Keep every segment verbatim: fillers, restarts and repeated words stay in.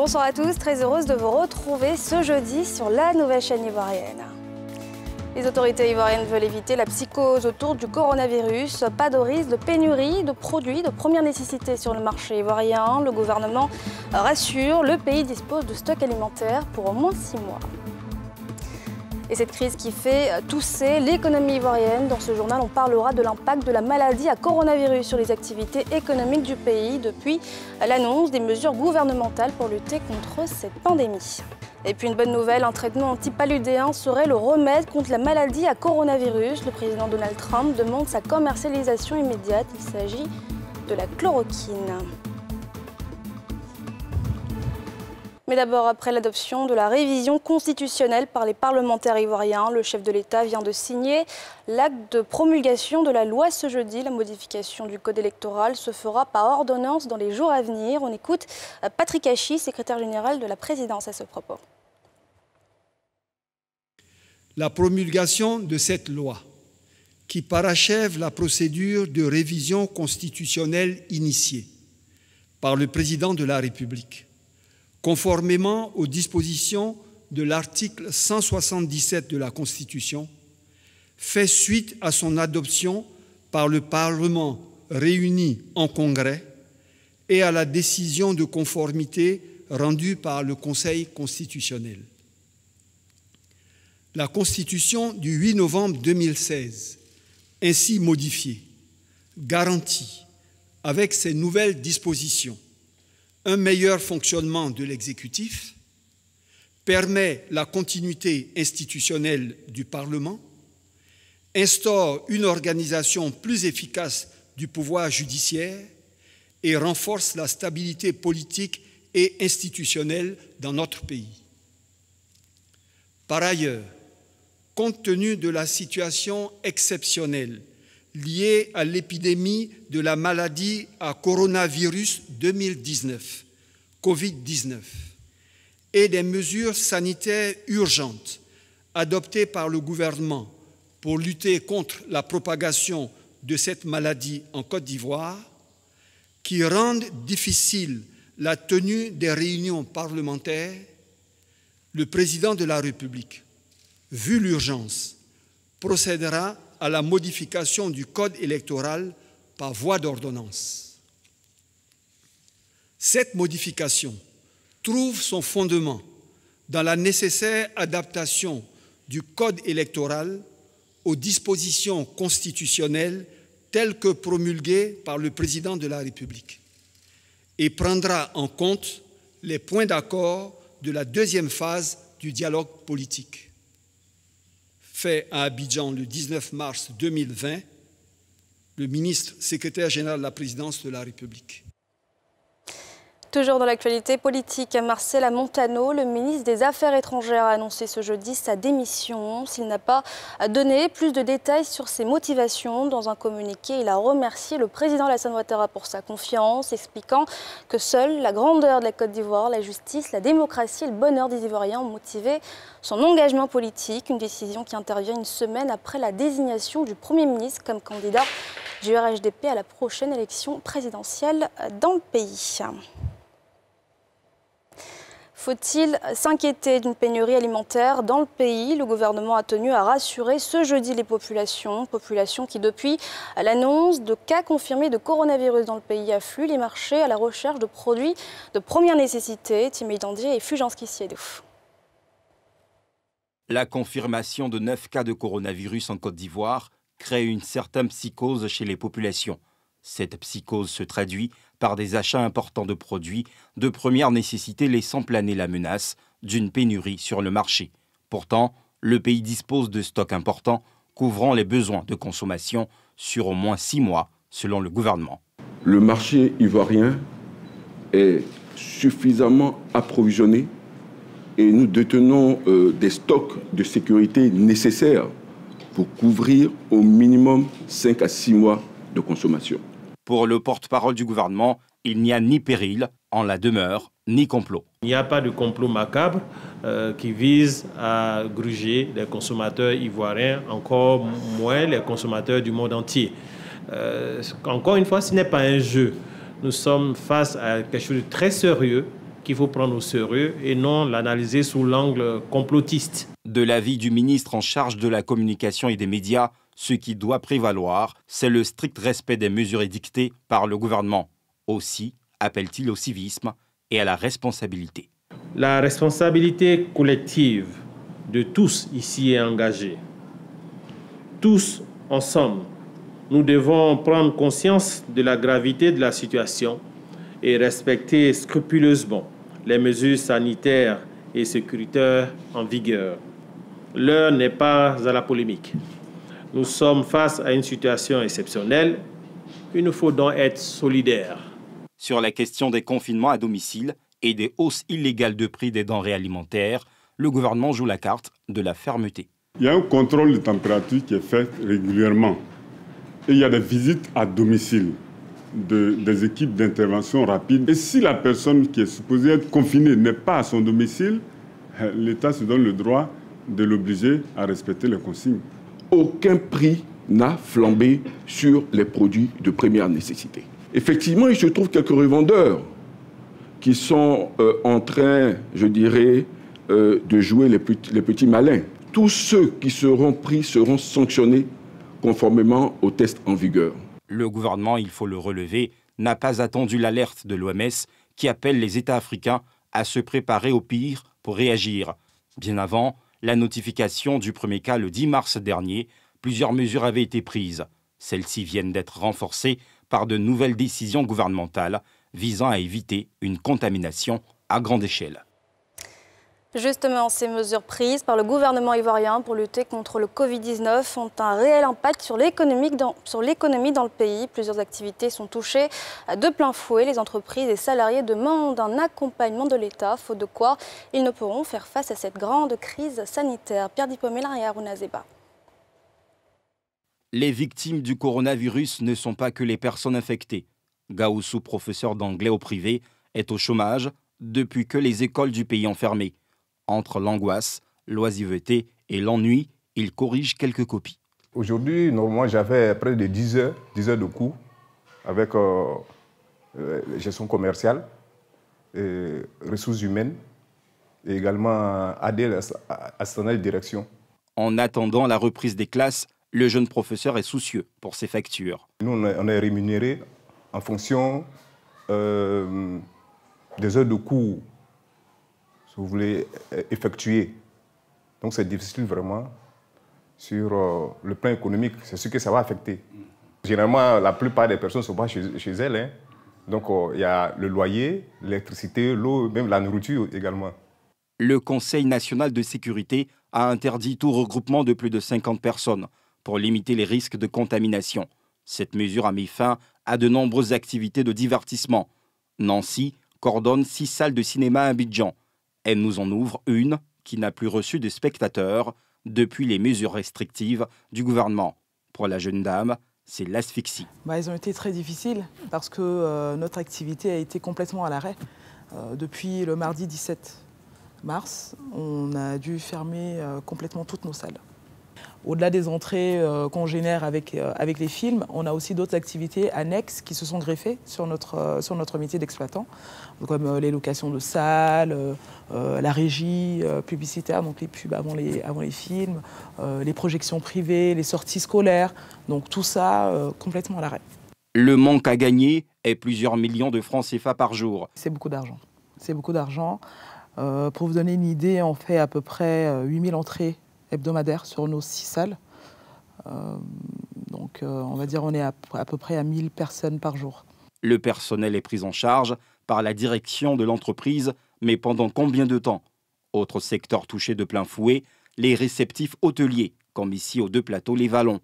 Bonsoir à tous, très heureuse de vous retrouver ce jeudi sur la Nouvelle Chaîne Ivoirienne. Les autorités ivoiriennes veulent éviter la psychose autour du coronavirus. Pas de risque de pénurie de produits de première nécessité sur le marché ivoirien. Le gouvernement rassure, le pays dispose de stocks alimentaires pour au moins six mois. Et cette crise qui fait tousser l'économie ivoirienne. Dans ce journal, on parlera de l'impact de la maladie à coronavirus sur les activités économiques du pays depuis l'annonce des mesures gouvernementales pour lutter contre cette pandémie. Et puis une bonne nouvelle, un traitement antipaludéen serait le remède contre la maladie à coronavirus. Le président Donald Trump demande sa commercialisation immédiate. Il s'agit de la chloroquine. Mais d'abord, après l'adoption de la révision constitutionnelle par les parlementaires ivoiriens, le chef de l'État vient de signer l'acte de promulgation de la loi ce jeudi. La modification du code électoral se fera par ordonnance dans les jours à venir. On écoute Patrick Achy, secrétaire général de la présidence, à ce propos. La promulgation de cette loi, qui parachève la procédure de révision constitutionnelle initiée par le président de la République, conformément aux dispositions de l'article cent soixante-dix-sept de la Constitution, fait suite à son adoption par le Parlement réuni en Congrès et à la décision de conformité rendue par le Conseil constitutionnel. La Constitution du huit novembre deux mille seize, ainsi modifiée, garantit, avec ses nouvelles dispositions, un meilleur fonctionnement de l'exécutif, permet la continuité institutionnelle du Parlement, instaure une organisation plus efficace du pouvoir judiciaire et renforce la stabilité politique et institutionnelle dans notre pays. Par ailleurs, compte tenu de la situation exceptionnelle liée à l'épidémie de la maladie à coronavirus deux mille dix-neuf, COVID dix-neuf, et des mesures sanitaires urgentes adoptées par le gouvernement pour lutter contre la propagation de cette maladie en Côte d'Ivoire, qui rendent difficile la tenue des réunions parlementaires, le président de la République, vu l'urgence, procédera à la modification du code électoral par voie d'ordonnance. Cette modification trouve son fondement dans la nécessaire adaptation du code électoral aux dispositions constitutionnelles telles que promulguées par le président de la République et prendra en compte les points d'accord de la deuxième phase du dialogue politique, fait à Abidjan le dix-neuf mars deux mille vingt, le ministre secrétaire général de la présidence de la République. Toujours dans l'actualité politique, Marcel Amontano, le ministre des Affaires étrangères, a annoncé ce jeudi sa démission. S'il n'a pas donné plus de détails sur ses motivations, dans un communiqué, il a remercié le président Alassane Ouattara pour sa confiance, expliquant que seule la grandeur de la Côte d'Ivoire, la justice, la démocratie et le bonheur des Ivoiriens ont motivé son engagement politique. Une décision qui intervient une semaine après la désignation du Premier ministre comme candidat du R H D P à la prochaine élection présidentielle dans le pays. Faut-il s'inquiéter d'une pénurie alimentaire dans le pays? Le gouvernement a tenu à rassurer ce jeudi les populations. Populations qui, depuis l'annonce de cas confirmés de coronavirus dans le pays, affluent les marchés à la recherche de produits de première nécessité. Timé Dandier et Fugence Kissiedouf. La confirmation de neuf cas de coronavirus en Côte d'Ivoire crée une certaine psychose chez les populations. Cette psychose se traduit par des achats importants de produits de première nécessité, laissant planer la menace d'une pénurie sur le marché. Pourtant, le pays dispose de stocks importants couvrant les besoins de consommation sur au moins six mois, selon le gouvernement. Le marché ivoirien est suffisamment approvisionné et nous détenons euh, des stocks de sécurité nécessaires pour couvrir au minimum cinq à six mois de consommation. Pour le porte-parole du gouvernement, il n'y a ni péril en la demeure, ni complot. Il n'y a pas de complot macabre euh, qui vise à gruger les consommateurs ivoiriens, encore moins les consommateurs du monde entier. Euh, encore une fois, ce n'est pas un jeu. Nous sommes face à quelque chose de très sérieux qu'il faut prendre au sérieux et non l'analyser sous l'angle complotiste. De l'avis du ministre en charge de la communication et des médias, ce qui doit prévaloir, c'est le strict respect des mesures édictées par le gouvernement. Aussi appelle-t-il au civisme et à la responsabilité. La responsabilité collective de tous ici est engagée. Tous ensemble, nous devons prendre conscience de la gravité de la situation et respecter scrupuleusement les mesures sanitaires et sécuritaires en vigueur. L'heure n'est pas à la polémique. Nous sommes face à une situation exceptionnelle. Il nous faut donc être solidaires. Sur la question des confinements à domicile et des hausses illégales de prix des denrées alimentaires, le gouvernement joue la carte de la fermeté. Il y a un contrôle de température qui est fait régulièrement. Et il y a des visites à domicile de, des équipes d'intervention rapide. Et si la personne qui est supposée être confinée n'est pas à son domicile, l'État se donne le droit de l'obliger à respecter les consignes. Aucun prix n'a flambé sur les produits de première nécessité. Effectivement, il se trouve quelques revendeurs qui sont euh, en train, je dirais, euh, de jouer les petits, les petits malins. Tous ceux qui seront pris seront sanctionnés conformément aux tests en vigueur. Le gouvernement, il faut le relever, n'a pas attendu l'alerte de l'O M S qui appelle les États africains à se préparer au pire pour réagir. Bien avant la notification du premier cas le dix mars dernier, plusieurs mesures avaient été prises. Celles-ci viennent d'être renforcées par de nouvelles décisions gouvernementales visant à éviter une contamination à grande échelle. Justement, ces mesures prises par le gouvernement ivoirien pour lutter contre le Covid dix-neuf ont un réel impact sur l'économie dans, sur l'économie dans le pays. Plusieurs activités sont touchées de plein fouet. Les entreprises et salariés demandent un accompagnement de l'État, faute de quoi ils ne pourront faire face à cette grande crise sanitaire. Pierre Dipomé-Larrière et Aruna Zeba. Les victimes du coronavirus ne sont pas que les personnes infectées. Gaoussou, professeur d'anglais au privé, est au chômage depuis que les écoles du pays ont fermé. Entre l'angoisse, l'oisiveté et l'ennui, il corrige quelques copies. Aujourd'hui, normalement, j'avais près de dix heures, dix heures de cours avec euh, euh, gestion commerciale, et ressources humaines et également A D L, assistant direction. En attendant la reprise des classes, le jeune professeur est soucieux pour ses factures. Nous, on est rémunérés en fonction euh, des heures de cours. Vous voulez effectuer. Donc c'est difficile vraiment sur euh, le plan économique. C'est ce que ça va affecter. Généralement, la plupart des personnes ne sont pas chez, chez elles. Hein. Donc il euh, y a le loyer, l'électricité, l'eau, même la nourriture également. Le Conseil national de sécurité a interdit tout regroupement de plus de cinquante personnes pour limiter les risques de contamination. Cette mesure a mis fin à de nombreuses activités de divertissement. Nancy coordonne six salles de cinéma à Abidjan. Elle nous en ouvre une qui n'a plus reçu de spectateurs depuis les mesures restrictives du gouvernement. Pour la jeune dame, c'est l'asphyxie. Bah, elles ont été très difficiles parce que euh, notre activité a été complètement à l'arrêt. Euh, depuis le mardi dix-sept mars, on a dû fermer euh, complètement toutes nos salles. Au-delà des entrées euh, qu'on génère avec, euh, avec les films, on a aussi d'autres activités annexes qui se sont greffées sur notre, euh, sur notre métier d'exploitant, comme euh, les locations de salles, euh, la régie euh, publicitaire, donc les pubs avant les, avant les films, euh, les projections privées, les sorties scolaires, donc tout ça euh, complètement à l'arrêt. Le manque à gagner est plusieurs millions de francs C F A par jour. C'est beaucoup d'argent, c'est beaucoup d'argent. Euh, pour vous donner une idée, on fait à peu près huit mille entrées hebdomadaire sur nos six salles. Euh, donc euh, on va dire on est à, à peu près à mille personnes par jour. Le personnel est pris en charge par la direction de l'entreprise, mais pendant combien de temps? Autre secteur touché de plein fouet, les réceptifs hôteliers, comme ici aux deux plateaux Les Vallons.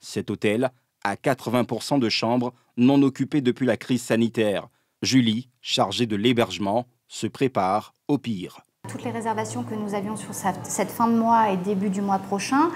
Cet hôtel a quatre-vingts pour cent de chambres non occupées depuis la crise sanitaire. Julie, chargée de l'hébergement, se prépare au pire. Toutes les réservations que nous avions sur cette fin de mois et début du mois prochain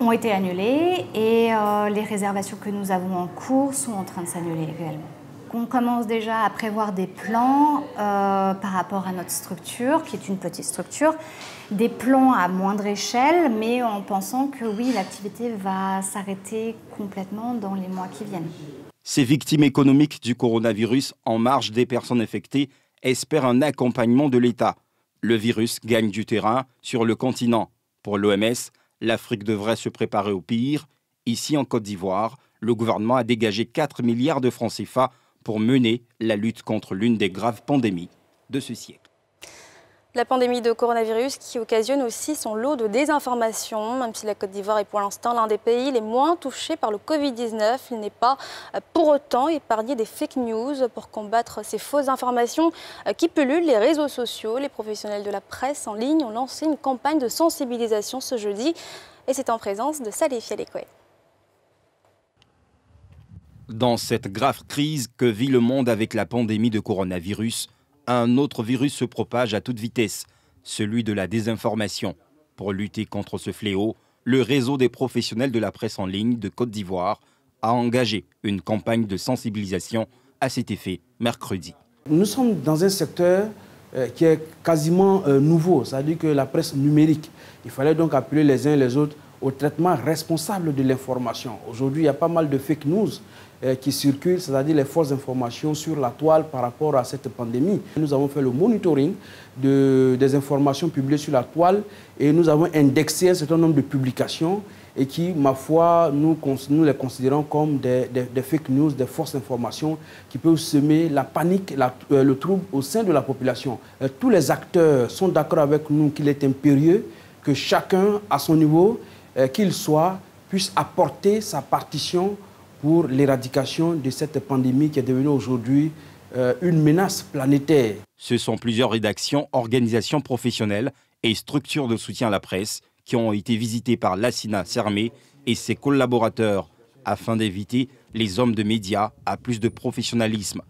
ont été annulées et euh, les réservations que nous avons en cours sont en train de s'annuler également. On commence déjà à prévoir des plans euh, par rapport à notre structure, qui est une petite structure, des plans à moindre échelle, mais en pensant que oui, l'activité va s'arrêter complètement dans les mois qui viennent. Ces victimes économiques du coronavirus en marge des personnes infectées espère un accompagnement de l'État. Le virus gagne du terrain sur le continent. Pour l'O M S, l'Afrique devrait se préparer au pire. Ici, en Côte d'Ivoire, le gouvernement a dégagé quatre milliards de francs C F A pour mener la lutte contre l'une des graves pandémies de ce siècle. La pandémie de coronavirus qui occasionne aussi son lot de désinformation. Même si la Côte d'Ivoire est pour l'instant l'un des pays les moins touchés par le Covid dix-neuf, il n'est pas pour autant épargné des fake news. Pour combattre ces fausses informations qui pullulent les réseaux sociaux, les professionnels de la presse en ligne ont lancé une campagne de sensibilisation ce jeudi. Et c'est en présence de Salif Yalikwe. Dans cette grave crise que vit le monde avec la pandémie de coronavirus, un autre virus se propage à toute vitesse, celui de la désinformation. Pour lutter contre ce fléau, le réseau des professionnels de la presse en ligne de Côte d'Ivoire a engagé une campagne de sensibilisation à cet effet mercredi. Nous sommes dans un secteur qui est quasiment nouveau, c'est-à-dire que la presse numérique. Il fallait donc appeler les uns et les autres au traitement responsable de l'information. Aujourd'hui, il y a pas mal de fake news qui circulent, c'est-à-dire les fausses informations sur la toile par rapport à cette pandémie. Nous avons fait le monitoring de, des informations publiées sur la toile et nous avons indexé un certain nombre de publications et qui, ma foi, nous, nous les considérons comme des, des, des fake news, des fausses informations qui peuvent semer la panique, la, euh, le trouble au sein de la population. Euh, tous les acteurs sont d'accord avec nous qu'il est impérieux que chacun, à son niveau, euh, qu'il soit, puisse apporter sa partition pour l'éradication de cette pandémie qui est devenue aujourd'hui euh, une menace planétaire. Ce sont plusieurs rédactions, organisations professionnelles et structures de soutien à la presse qui ont été visitées par Lassina Sermé et ses collaborateurs afin d'éviter les hommes de médias à plus de professionnalisme.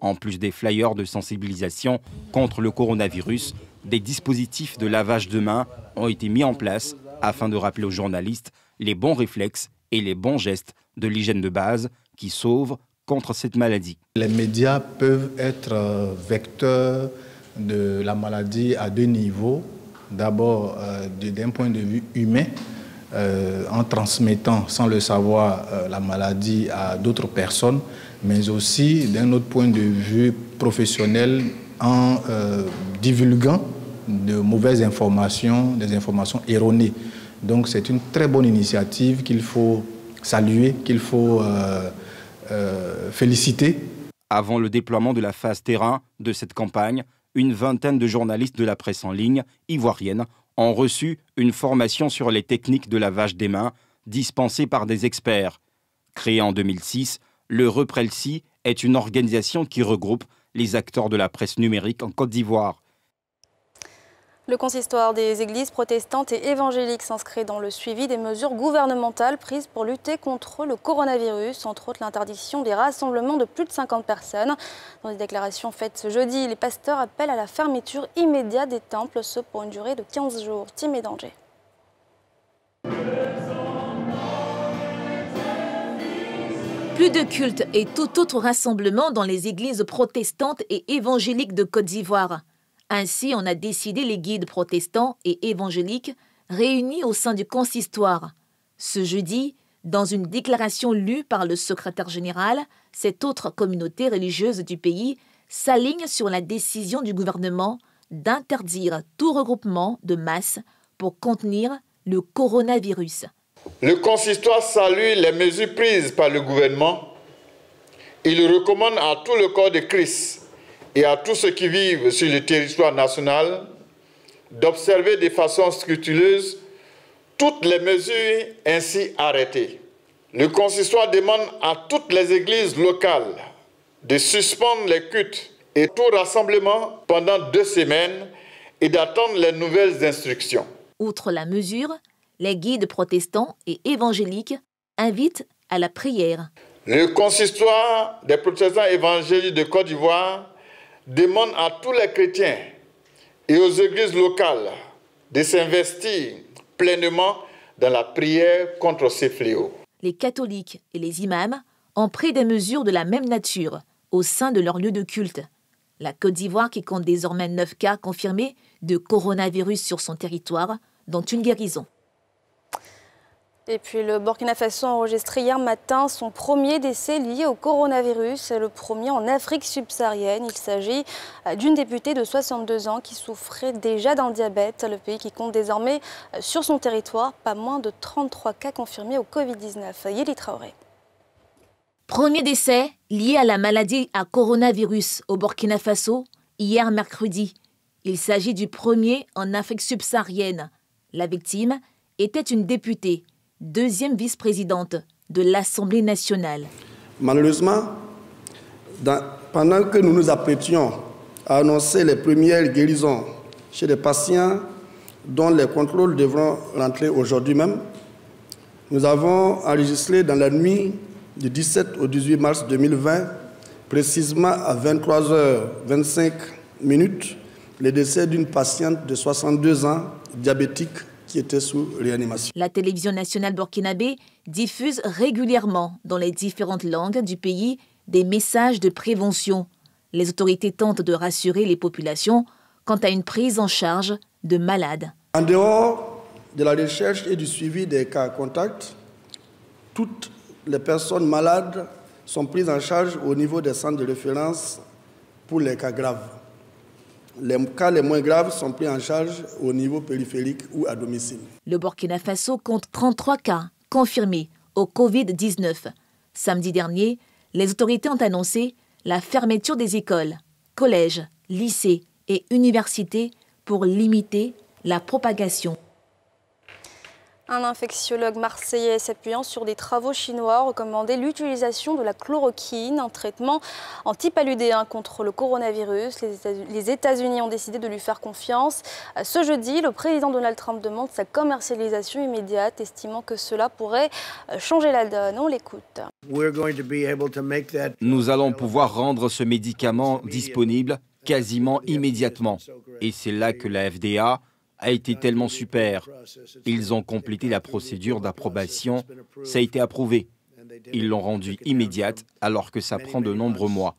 En plus des flyers de sensibilisation contre le coronavirus, des dispositifs de lavage de mains ont été mis en place afin de rappeler aux journalistes les bons réflexes et les bons gestes de l'hygiène de base qui sauvent contre cette maladie. Les médias peuvent être vecteurs de la maladie à deux niveaux. D'abord, euh, d'un point de vue humain, euh, en transmettant, sans le savoir, euh, la maladie à d'autres personnes, mais aussi d'un autre point de vue professionnel, en euh, divulguant de mauvaises informations, des informations erronées. Donc c'est une très bonne initiative qu'il faut saluer, qu'il faut euh, euh, féliciter. Avant le déploiement de la phase terrain de cette campagne, une vingtaine de journalistes de la presse en ligne ivoirienne ont reçu une formation sur les techniques de lavage des mains dispensée par des experts. Créé en deux mille six, le Reprelci est une organisation qui regroupe les acteurs de la presse numérique en Côte d'Ivoire. Le consistoire des églises protestantes et évangéliques s'inscrit dans le suivi des mesures gouvernementales prises pour lutter contre le coronavirus, entre autres l'interdiction des rassemblements de plus de cinquante personnes. Dans des déclarations faites ce jeudi, les pasteurs appellent à la fermeture immédiate des temples, ce pour une durée de quinze jours. Timé Dandier. Plus de cultes et tout autre rassemblement dans les églises protestantes et évangéliques de Côte d'Ivoire. Ainsi, on a décidé les guides protestants et évangéliques réunis au sein du consistoire. Ce jeudi, dans une déclaration lue par le secrétaire général, cette autre communauté religieuse du pays s'aligne sur la décision du gouvernement d'interdire tout regroupement de masse pour contenir le coronavirus. Le consistoire salue les mesures prises par le gouvernement. Il recommande à tout le corps de Christ et à tous ceux qui vivent sur le territoire national d'observer de façon scrupuleuse toutes les mesures ainsi arrêtées. Le consistoire demande à toutes les églises locales de suspendre les cultes et tout rassemblement pendant deux semaines et d'attendre les nouvelles instructions. Outre la mesure, les guides protestants et évangéliques invitent à la prière. Le consistoire des protestants évangéliques de Côte d'Ivoire demande à tous les chrétiens et aux églises locales de s'investir pleinement dans la prière contre ces fléaux. Les catholiques et les imams ont pris des mesures de la même nature au sein de leur lieu de culte. La Côte d'Ivoire, qui compte désormais neuf cas confirmés de coronavirus sur son territoire, dont une guérison. Et puis le Burkina Faso a enregistré hier matin son premier décès lié au coronavirus, le premier en Afrique subsaharienne. Il s'agit d'une députée de soixante-deux ans qui souffrait déjà d'un diabète. Le pays qui compte désormais sur son territoire pas moins de trente-trois cas confirmés au Covid dix-neuf. Yéli Traoré. Premier décès lié à la maladie à coronavirus au Burkina Faso hier mercredi. Il s'agit du premier en Afrique subsaharienne. La victime était une députée, deuxième vice-présidente de l'Assemblée nationale. Malheureusement, dans, pendant que nous nous apprêtions à annoncer les premières guérisons chez les patients dont les contrôles devront rentrer aujourd'hui même, nous avons enregistré dans la nuit du dix-sept au dix-huit mars deux mille vingt, précisément à vingt-trois heures vingt-cinq minutes, le décès d'une patiente de soixante-deux ans, diabétique, qui était sous réanimation. La télévision nationale burkinabé diffuse régulièrement dans les différentes langues du pays des messages de prévention. Les autorités tentent de rassurer les populations quant à une prise en charge de malades. En dehors de la recherche et du suivi des cas contacts, toutes les personnes malades sont prises en charge au niveau des centres de référence pour les cas graves. Les cas les moins graves sont pris en charge au niveau périphérique ou à domicile. Le Burkina Faso compte trente-trois cas confirmés au Covid dix-neuf. Samedi dernier, les autorités ont annoncé la fermeture des écoles, collèges, lycées et universités pour limiter la propagation. Un infectiologue marseillais s'appuyant sur des travaux chinois recommandait l'utilisation de la chloroquine, un traitement antipaludéen contre le coronavirus. Les États-Unis ont décidé de lui faire confiance. Ce jeudi, le président Donald Trump demande sa commercialisation immédiate, estimant que cela pourrait changer la donne. On l'écoute. Nous allons pouvoir rendre ce médicament disponible quasiment immédiatement. Et c'est là que la F D A a été tellement super. Ils ont complété la procédure d'approbation, ça a été approuvé. Ils l'ont rendue immédiate alors que ça prend de nombreux mois.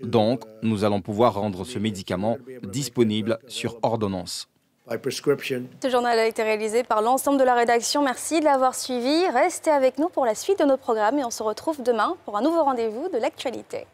Donc, nous allons pouvoir rendre ce médicament disponible sur ordonnance. Ce journal a été réalisé par l'ensemble de la rédaction. Merci de l'avoir suivi. Restez avec nous pour la suite de nos programmes et on se retrouve demain pour un nouveau rendez-vous de l'actualité.